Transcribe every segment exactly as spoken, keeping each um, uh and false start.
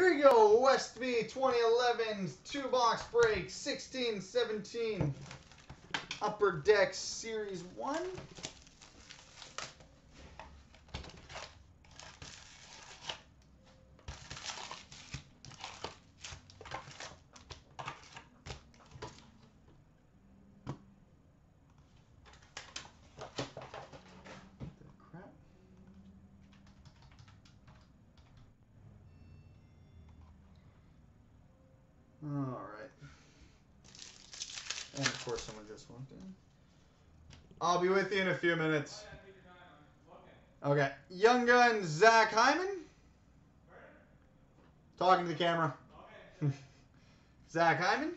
Here we go, Westby twenty eleven, two box break, sixteen seventeen, Upper Deck Series one. And of course, someone just walked in. I'll be with you in a few minutes. Okay. Young Gun Zach Hyman. Talking to the camera. Zach Hyman.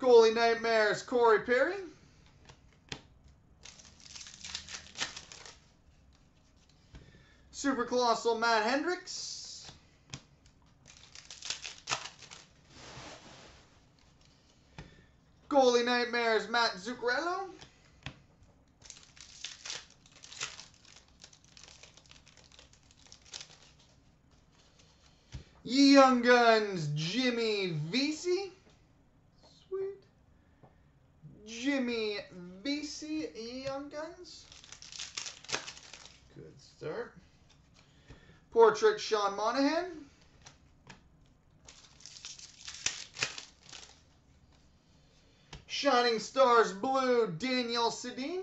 Goalie Nightmares Corey Perry. Super Colossal Matt Hendricks. Goalie Nightmares, Matt Zuccarello. Young Guns, Jimmy Vesey. Sweet. Jimmy Vesey, Young Guns. Good start. Portrait, Sean Monahan. Shining Stars Blue, Daniel Sedin.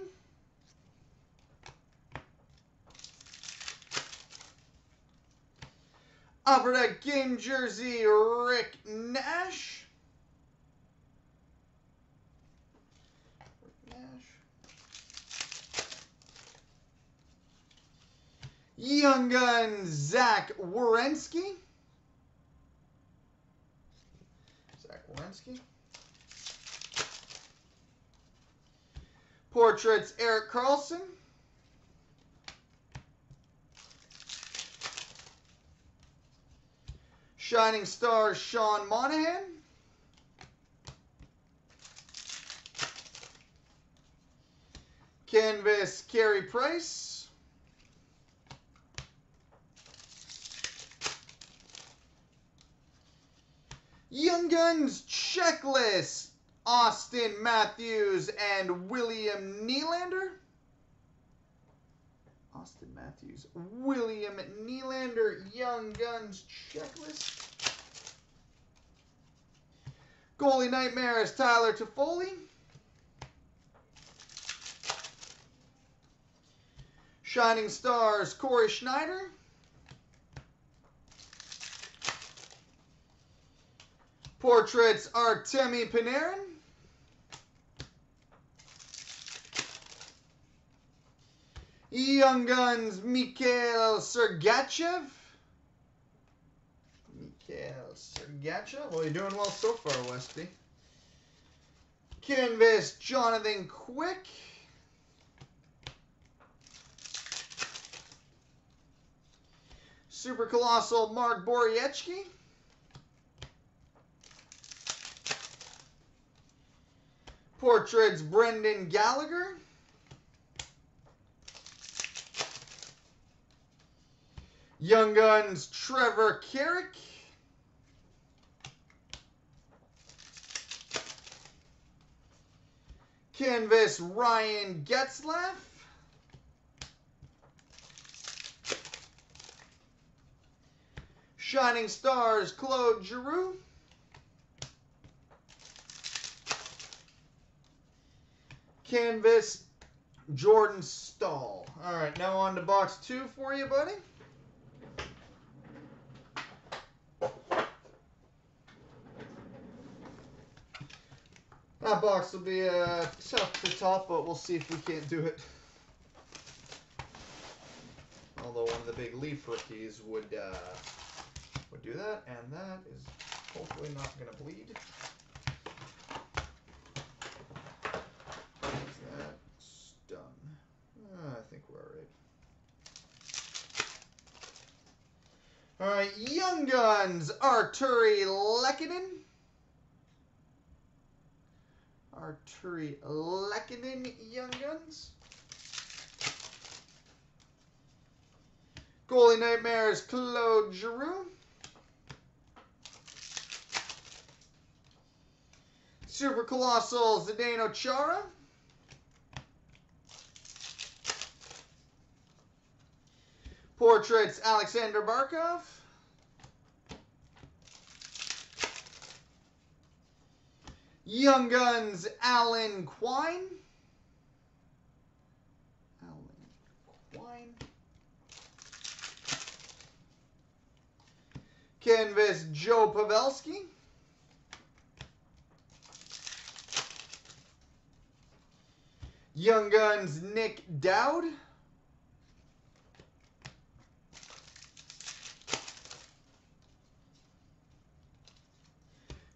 Upper Deck Game Jersey, Rick Nash. Rick Nash. Young Gun, Zach Werenski. Zach Werenski. Portraits, Eric Carlson. Shining Stars, Sean Monahan. Canvas, Carey Price. Young Guns Checklist. Austin Matthews and William Nylander. Austin Matthews, William Nylander, Young Guns Checklist. Goalie Nightmares, Tyler Toffoli. Shining Stars, Corey Schneider. Portraits, Artemi Panarin. Young Guns, Mikhail Sergachev. Mikhail Sergachev. Well, you're doing well so far, Westy. Canvas, Jonathan Quick. Super Colossal, Mark Boriecki. Portraits, Brendan Gallagher. Young Guns, Trevor Carrick. Canvas, Ryan Getzlaf. Shining Stars, Claude Giroux. Canvas, Jordan Staal. All right, now on to box two for you, buddy. That box will be uh, tough to top, but we'll see if we can't do it. Although one of the big Leaf rookies would uh, would do that, and that is hopefully not going to bleed. That's done. Uh, I think we're all right. All right, Young Guns, Arturi Lekkonen. Arturi Lekkonen, Young Guns. Goalie Nightmares, Claude Giroux. Super Colossal, Zdeno Chara. Portraits, Alexander Barkov. Young Guns, Alan Quine. Alan Quine. Canvas, Joe Pavelski. Young Guns, Nick Dowd.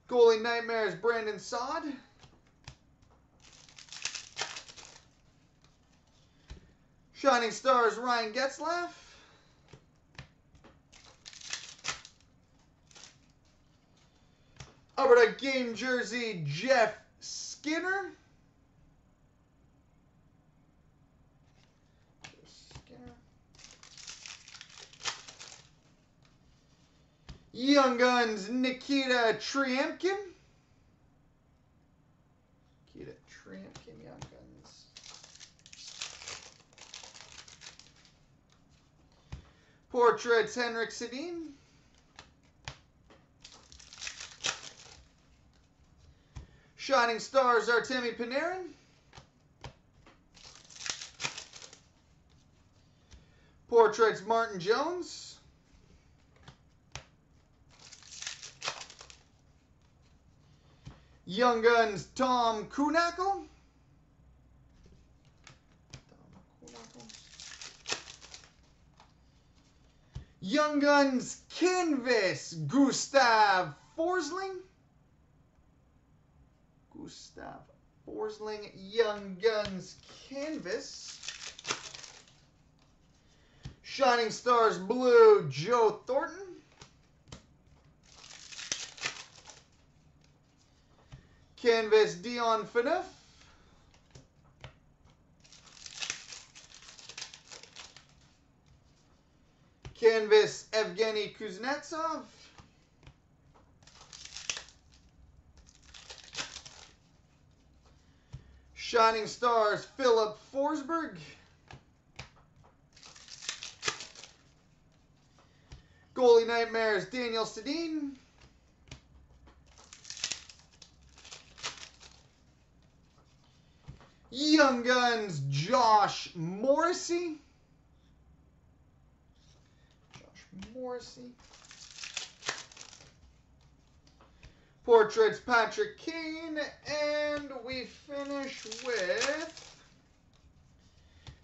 Goalie Nightmares, Brandon Saad. Shining Stars, Ryan Getzlaf. Upper Deck Game Jersey, Jeff Skinner. Young Guns, Nikita Triamkin. Nikita Triamkin, Young Guns. Portraits, Henrik Sedin. Shining Stars, Artemi Panarin. Portraits, Martin Jones. Young Guns, Tom Kunackle. Young Guns, Canvas, Gustav Forsling. Gustav Forsling, Young Guns, Canvas. Shining Stars, Blue, Joe Thornton. Canvas, Dion Phaneuf. Canvas, Evgeny Kuznetsov. Shining Stars, Philip Forsberg. Goalie Nightmares, Daniel Sedin. Young Guns, Josh Morrissey. Josh Morrissey. Portraits, Patrick Kane. And we finish with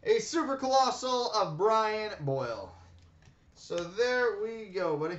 a Super Colossal of Brian Boyle. So there we go, buddy.